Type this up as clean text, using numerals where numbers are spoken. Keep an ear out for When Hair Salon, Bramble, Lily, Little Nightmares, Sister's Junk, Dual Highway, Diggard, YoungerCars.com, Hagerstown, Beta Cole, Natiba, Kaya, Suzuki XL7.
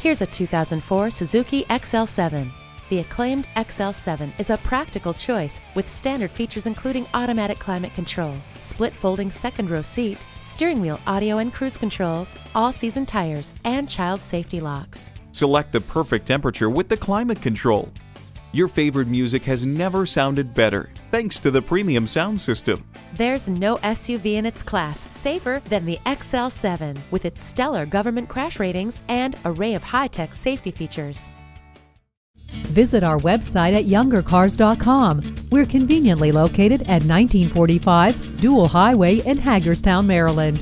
Here's a 2004 Suzuki XL7. The acclaimed XL7 is a practical choice with standard features including automatic climate control, split folding second row seat, steering wheel audio and cruise controls, all-season tires, and child safety locks. Select the perfect temperature with the climate control. Your favorite music has never sounded better thanks to the premium sound system. There's no SUV in its class safer than the XL7 with its stellar government crash ratings and array of high-tech safety features. Visit our website at YoungerCars.com. We're conveniently located at 1945 Dual Highway in Hagerstown, Maryland.